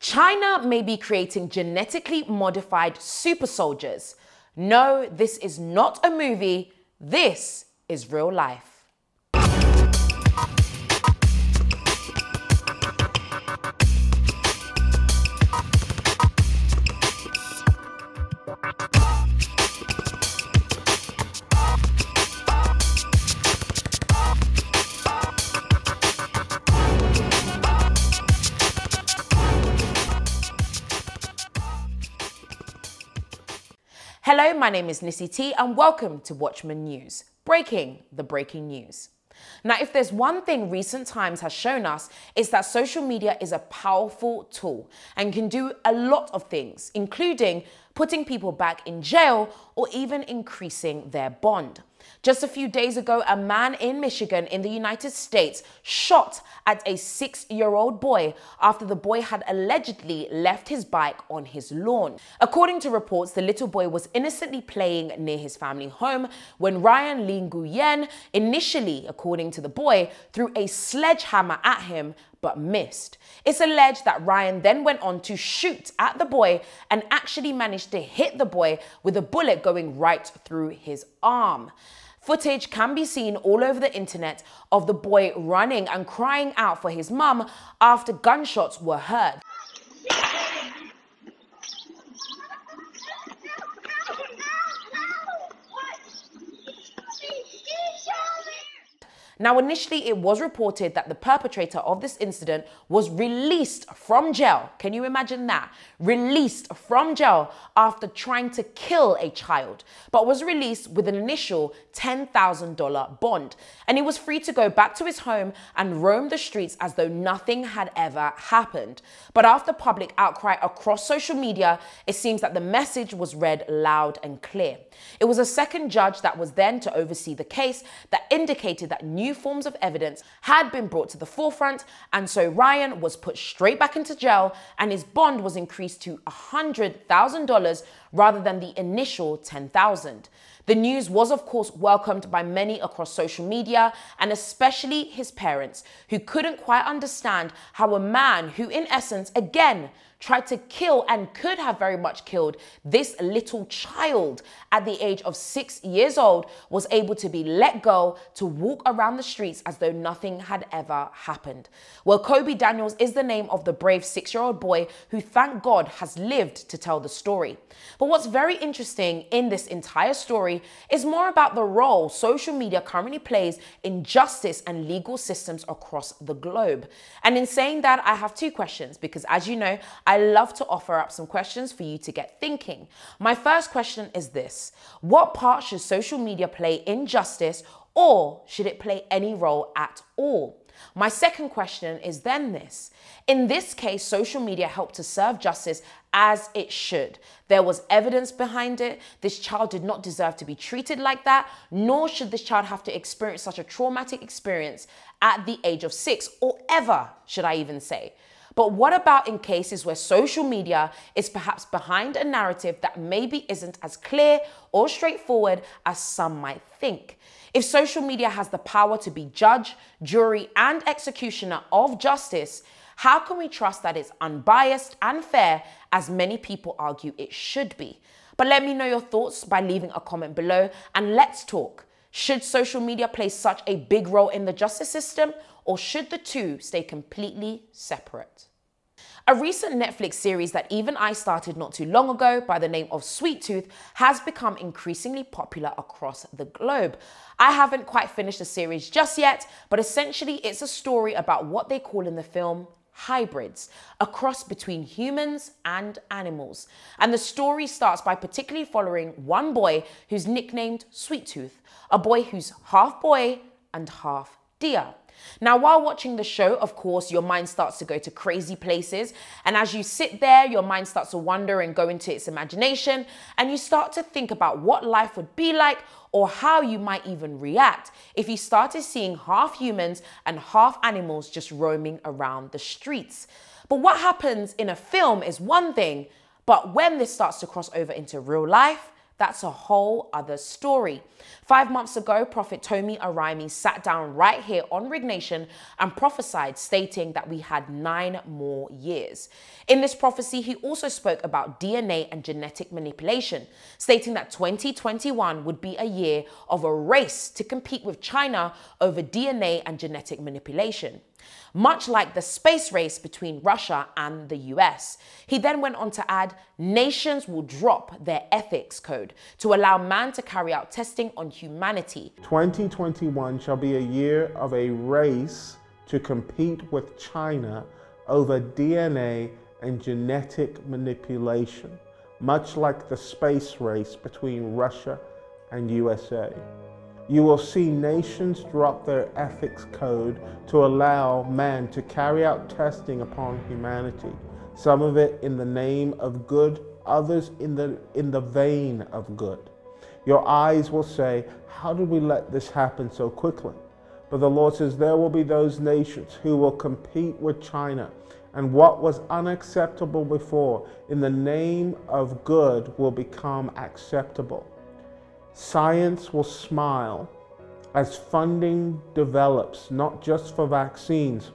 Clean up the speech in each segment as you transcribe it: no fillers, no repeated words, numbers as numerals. China may be creating genetically modified super soldiers. No, this is not a movie. This is real life. Hello, my name is Nissy T and welcome to Watchman News, breaking the breaking news. Now, if there's one thing recent times has shown us, it's that social media is a powerful tool and can do a lot of things, including putting people back in jail or even increasing their bond. Just a few days ago, a man in Michigan in the United States shot at a 6-year-old boy after the boy had allegedly left his bike on his lawn. According to reports, the little boy was innocently playing near his family home when Ryan Le Nguyen initially, according to the boy, threw a sledgehammer at him but missed. It's alleged that Ryan then went on to shoot at the boy and actually managed to hit the boy with a bullet going right through his arm. Footage can be seen all over the internet of the boy running and crying out for his mum after gunshots were heard. Now, initially, it was reported that the perpetrator of this incident was released from jail. Can you imagine that? Released from jail after trying to kill a child, but was released with an initial $10,000 bond. And he was free to go back to his home and roam the streets as though nothing had ever happened. But after public outcry across social media, it seems that the message was read loud and clear. It was a second judge that was then to oversee the case that indicated that new forms of evidence had been brought to the forefront, and so Ryan was put straight back into jail and his bond was increased to $100,000 rather than the initial $10,000. The news was of course welcomed by many across social media and especially his parents, who couldn't quite understand how a man who in essence again tried to kill and could have very much killed this little child at the age of 6 years old was able to be let go to walk around the streets as though nothing had ever happened. Well, Kobe Daniels is the name of the brave 6-year-old boy who, thank God, has lived to tell the story. But what's very interesting in this entire story is more about the role social media currently plays in justice and legal systems across the globe. And in saying that, I have two questions because, as you know, I love to offer up some questions for you to get thinking. My first question is this: what part should social media play in justice, or should it play any role at all? My second question is then this: in this case, social media helped to serve justice as it should. There was evidence behind it. This child did not deserve to be treated like that, nor should this child have to experience such a traumatic experience at the age of 6, or ever, should I even say. But what about in cases where social media is perhaps behind a narrative that maybe isn't as clear or straightforward as some might think? If social media has the power to be judge, jury, and executioner of justice, how can we trust that it's unbiased and fair, as many people argue it should be? But let me know your thoughts by leaving a comment below, and let's talk. Should social media play such a big role in the justice system, or should the two stay completely separate? A recent Netflix series that even I started not too long ago by the name of Sweet Tooth has become increasingly popular across the globe. I haven't quite finished the series just yet, but essentially it's a story about what they call in the film hybrids, a cross between humans and animals. And the story starts by particularly following one boy who's nicknamed Sweet Tooth, a boy who's half boy and half deer. Now, while watching the show, of course, your mind starts to go to crazy places. And as you sit there, your mind starts to wander and go into its imagination. And you start to think about what life would be like, or how you might even react if you started seeing half humans and half animals just roaming around the streets. But what happens in a film is one thing, but when this starts to cross over into real life, That's a whole other story. 5 months ago, Prophet Tomi Arayomi sat down right here on RIG Nation and prophesied, stating that we had 9 more years. In this prophecy, he also spoke about DNA and genetic manipulation, stating that 2021 would be a year of a race to compete with China over DNA and genetic manipulation, much like the space race between Russia and the US. He then went on to add, nations will drop their ethics code to allow man to carry out testing on humanity. 2021 shall be a year of a race to compete with China over DNA and genetic manipulation, much like the space race between Russia and USA. You will see nations drop their ethics code to allow man to carry out testing upon humanity, some of it in the name of good, others in the vein of good. Your eyes will say, how did we let this happen so quickly? But the Lord says there will be those nations who will compete with China, and what was unacceptable before in the name of good will become acceptable. Science will smile as funding develops, not just for vaccines,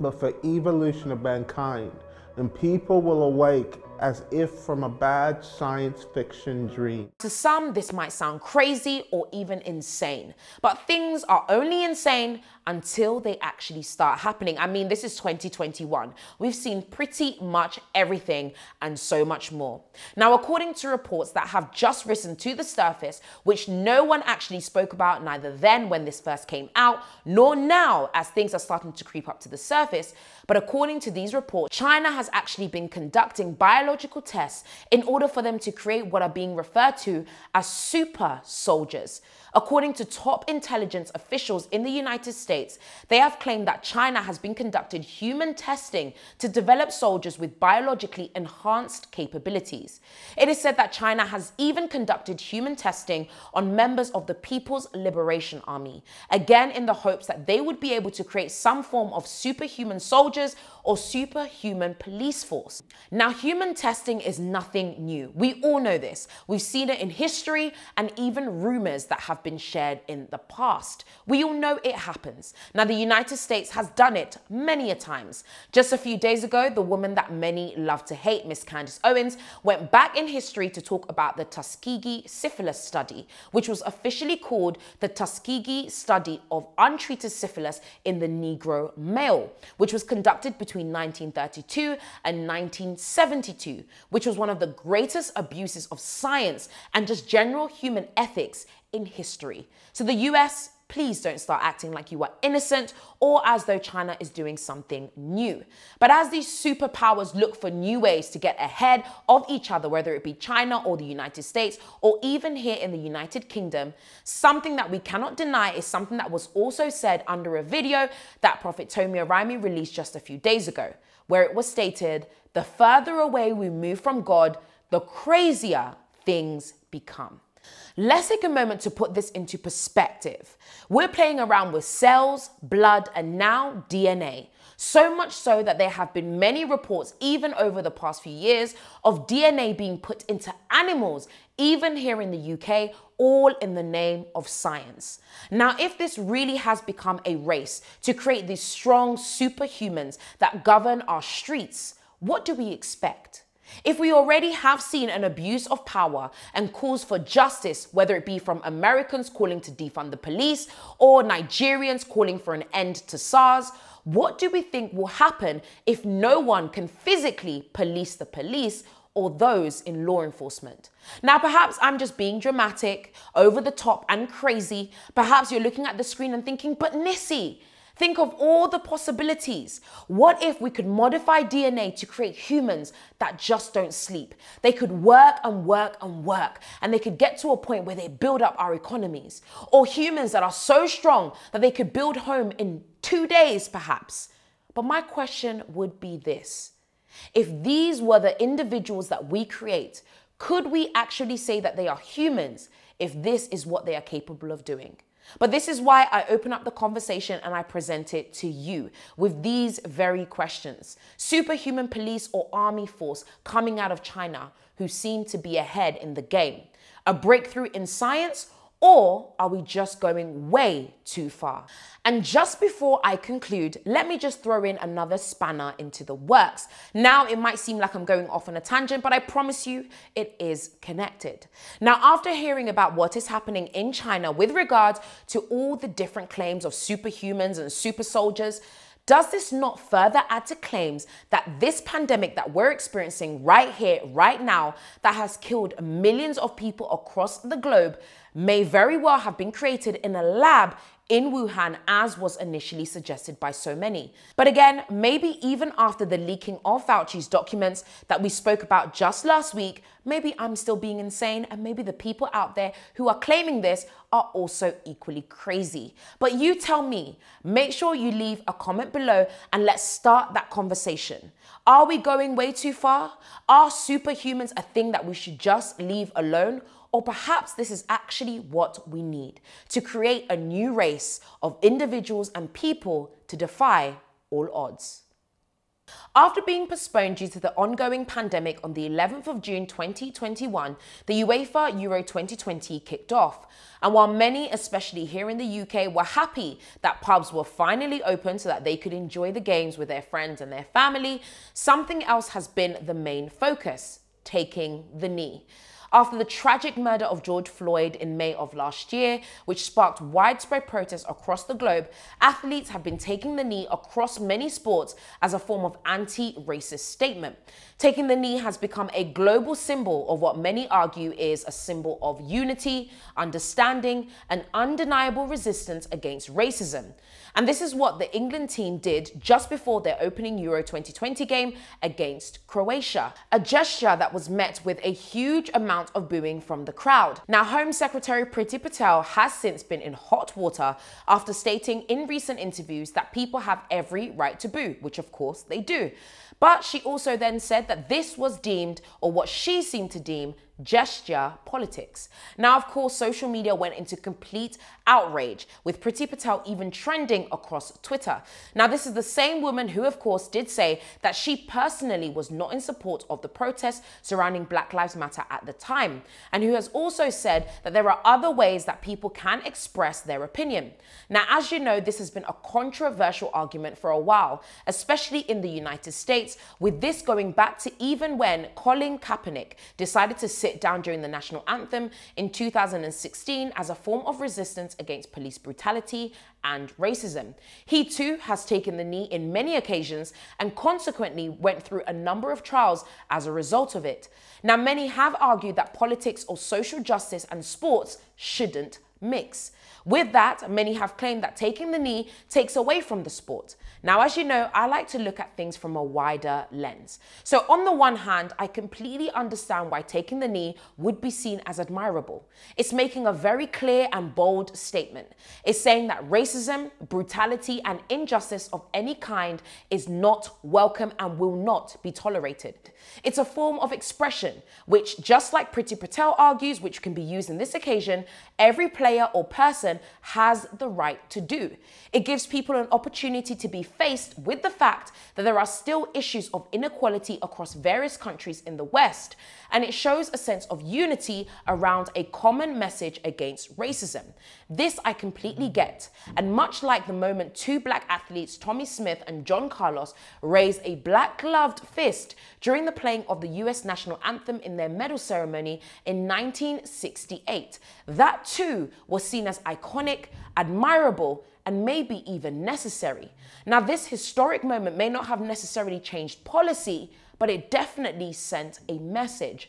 but for evolution of mankind. And people will awake as if from a bad science fiction dream. To some, this might sound crazy or even insane, but things are only insane until they actually start happening. I mean, this is 2021. We've seen pretty much everything and so much more. Now, according to reports that have just risen to the surface, which no one actually spoke about, neither then when this first came out, nor now as things are starting to creep up to the surface, but according to these reports, China has actually been conducting biological tests in order for them to create what are being referred to as super soldiers. According to top intelligence officials in the United States, they have claimed that China has been conducting human testing to develop soldiers with biologically enhanced capabilities. It is said that China has even conducted human testing on members of the People's Liberation Army, again in the hopes that they would be able to create some form of superhuman soldiers or superhuman police force. Now, human testing is nothing new. We all know this. We've seen it in history and even rumors that have been shared in the past. We all know it happens. Now, the United States has done it many a times. Just a few days ago, the woman that many love to hate, Miss Candace Owens, went back in history to talk about the Tuskegee syphilis study, which was officially called the Tuskegee study of untreated syphilis in the Negro male, which was conducted between 1932 and 1972, which was one of the greatest abuses of science and just general human ethics in history. So the US, please don't start acting like you are innocent or as though China is doing something new. But as these superpowers look for new ways to get ahead of each other, whether it be China or the United States or even here in the United Kingdom, something that we cannot deny is something that was also said under a video that Prophet Tomi Arayomi released just a few days ago, where it was stated, the further away we move from God, the crazier things become. Let's take a moment to put this into perspective. We're playing around with cells, blood, and now DNA. So much so that there have been many reports, even over the past few years, of DNA being put into animals, even here in the UK, all in the name of science. Now, if this really has become a race to create these strong superhumans that govern our streets, what do we expect? If we already have seen an abuse of power and calls for justice, whether it be from Americans calling to defund the police or Nigerians calling for an end to SARS, what do we think will happen if no one can physically police the police or those in law enforcement? Now, perhaps I'm just being dramatic, over the top and crazy. Perhaps you're looking at the screen and thinking, but Nissy, think of all the possibilities. What if we could modify DNA to create humans that just don't sleep? They could work and work and work, and they could get to a point where they build up our economies. Or humans that are so strong that they could build home in 2 days, perhaps. But my question would be this. If these were the individuals that we create, could we actually say that they are humans if this is what they are capable of doing? But this is why I open up the conversation and I present it to you with these very questions. Superhuman police or army force coming out of China who seem to be ahead in the game. A breakthrough in science, or are we just going way too far? And just before I conclude, let me just throw in another spanner into the works. Now, it might seem like I'm going off on a tangent, but I promise you it is connected. Now, after hearing about what is happening in China with regards to all the different claims of superhumans and super soldiers, does this not further add to claims that this pandemic that we're experiencing right here, right now, that has killed millions of people across the globe may very well have been created in a lab in Wuhan, as was initially suggested by so many? But again, maybe even after the leaking of Fauci's documents that we spoke about just last week, maybe I'm still being insane, and maybe the people out there who are claiming this are also equally crazy. But you tell me. Make sure you leave a comment below and let's start that conversation. Are we going way too far? Are superhumans a thing that we should just leave alone? Or perhaps this is actually what we need to create a new race of individuals and people to defy all odds. After being postponed due to the ongoing pandemic on the 11th of June 2021, the UEFA Euro 2020 kicked off. And while many, especially here in the UK, were happy that pubs were finally open so that they could enjoy the games with their friends and their family, something else has been the main focus: taking the knee. After the tragic murder of George Floyd in May of last year, which sparked widespread protests across the globe, athletes have been taking the knee across many sports as a form of anti-racist statement. Taking the knee has become a global symbol of what many argue is a symbol of unity, understanding, and undeniable resistance against racism. And this is what the England team did just before their opening Euro 2020 game against Croatia, a gesture that was met with a huge amount of booing from the crowd. Now, Home Secretary Priti Patel has since been in hot water after stating in recent interviews that people have every right to boo, which of course they do. But she also then said that this was deemed, or what she seemed to deem, gesture politics. Now, of course, social media went into complete outrage, with Priti Patel even trending across Twitter. Now, this is the same woman who, of course, did say that she personally was not in support of the protests surrounding Black Lives Matter at the time, and who has also said that there are other ways that people can express their opinion. Now, as you know, this has been a controversial argument for a while, especially in the United States, with this going back to even when Colin Kaepernick decided to sit down during the national anthem in 2016 as a form of resistance against police brutality and racism. He too has taken the knee in many occasions and consequently went through a number of trials as a result of it. Now, many have argued that politics or social justice and sports shouldn't mix. With that, many have claimed that taking the knee takes away from the sport. Now, as you know, I like to look at things from a wider lens. So on the one hand, I completely understand why taking the knee would be seen as admirable. It's making a very clear and bold statement. It's saying that racism, brutality, and injustice of any kind is not welcome and will not be tolerated. It's a form of expression, which, just like Priti Patel argues, which can be used in this occasion, every player or person has the right to do. It gives people an opportunity to be faced with the fact that there are still issues of inequality across various countries in the West, and it shows a sense of unity around a common message against racism. This I completely get, and much like the moment two black athletes, Tommy Smith and John Carlos, raised a black gloved fist during the playing of the US national anthem in their medal ceremony in 1968. That too was seen as iconic, admirable, and maybe even necessary. Now, this historic moment may not have necessarily changed policy, but it definitely sent a message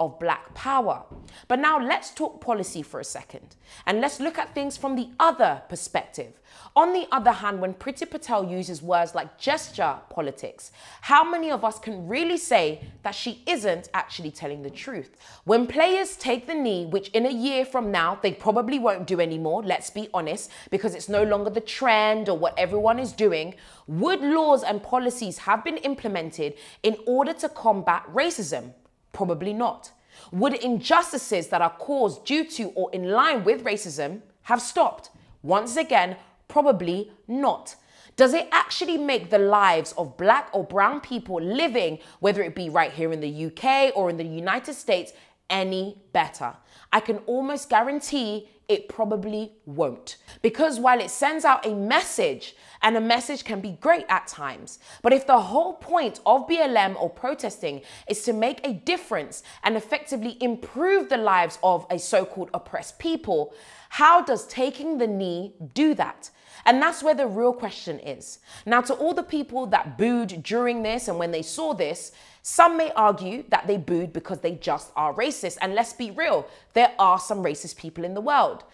of black power. But now let's talk policy for a second, and let's look at things from the other perspective. On the other hand, when Priti Patel uses words like gesture politics, how many of us can really say that she isn't actually telling the truth? When players take the knee, which in a year from now, they probably won't do anymore, let's be honest, because it's no longer the trend or what everyone is doing, would laws and policies have been implemented in order to combat racism? Probably not. Would injustices that are caused due to or in line with racism have stopped? Once again, probably not. Does it actually make the lives of black or brown people living, whether it be right here in the UK or in the United States, any better? I can almost guarantee it probably won't. Because while it sends out a message, and a message can be great at times, but if the whole point of BLM or protesting is to make a difference and effectively improve the lives of a so-called oppressed people, how does taking the knee do that? And that's where the real question is. Now, to all the people that booed during this and when they saw this, some may argue that they booed because they just are racist. And let's be real, there are some racist people in the world.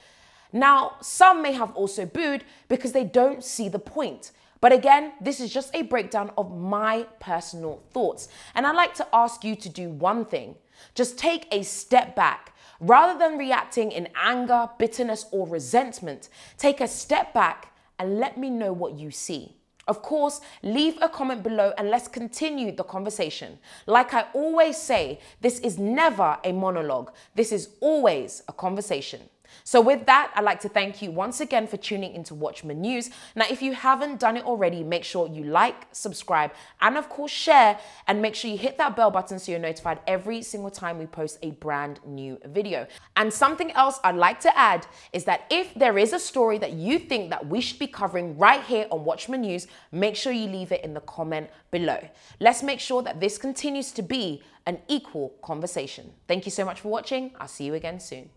Now, some may have also booed because they don't see the point. But again, this is just a breakdown of my personal thoughts. And I'd like to ask you to do one thing. Just take a step back. Rather than reacting in anger, bitterness, or resentment, take a step back and let me know what you see. Of course, leave a comment below and let's continue the conversation. Like I always say, this is never a monologue. This is always a conversation. So with that, I'd like to thank you once again for tuning into Watchman News. Now, if you haven't done it already, make sure you like, subscribe, and of course share, and make sure you hit that bell button so you're notified every single time we post a brand new video. And something else I'd like to add is that if there is a story that you think that we should be covering right here on Watchman News, make sure you leave it in the comment below. Let's make sure that this continues to be an equal conversation. Thank you so much for watching. I'll see you again soon.